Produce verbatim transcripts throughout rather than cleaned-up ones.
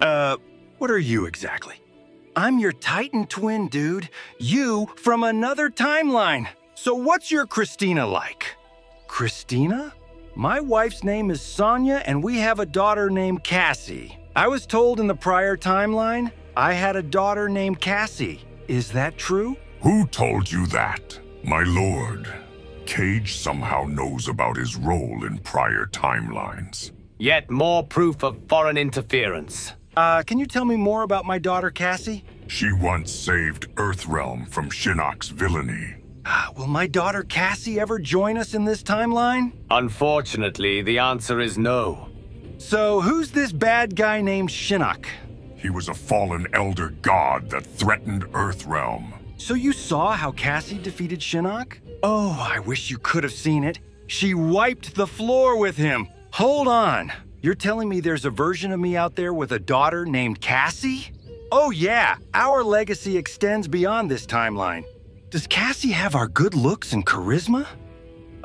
Uh, what are you exactly? I'm your Titan twin, dude. You from another timeline. So what's your Christina like? Christina? My wife's name is Sonia, and we have a daughter named Cassie. I was told in the prior timeline, I had a daughter named Cassie. Is that true? Who told you that? My lord, Cage somehow knows about his role in prior timelines. Yet more proof of foreign interference. Uh, can you tell me more about my daughter Cassie? She once saved Earthrealm from Shinnok's villainy. Will my daughter Cassie ever join us in this timeline? Unfortunately, the answer is no. So who's this bad guy named Shinnok? He was a fallen elder god that threatened Earthrealm. So you saw how Cassie defeated Shinnok? Oh, I wish you could have seen it. She wiped the floor with him. Hold on. You're telling me there's a version of me out there with a daughter named Cassie? Oh yeah, our legacy extends beyond this timeline. Does Cassie have our good looks and charisma?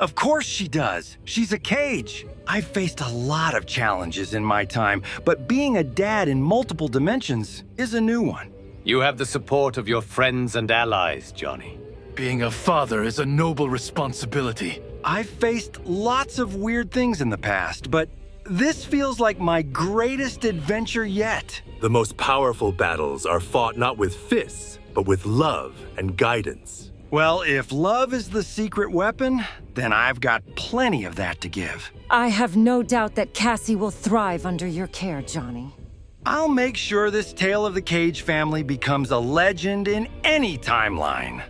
Of course she does. She's a Cage. I've faced a lot of challenges in my time, but being a dad in multiple dimensions is a new one. You have the support of your friends and allies, Johnny. Being a father is a noble responsibility. I've faced lots of weird things in the past, but this feels like my greatest adventure yet. The most powerful battles are fought not with fists, but with love and guidance. Well, if love is the secret weapon, then I've got plenty of that to give. I have no doubt that Cassie will thrive under your care, Johnny. I'll make sure this tale of the Cage family becomes a legend in any timeline.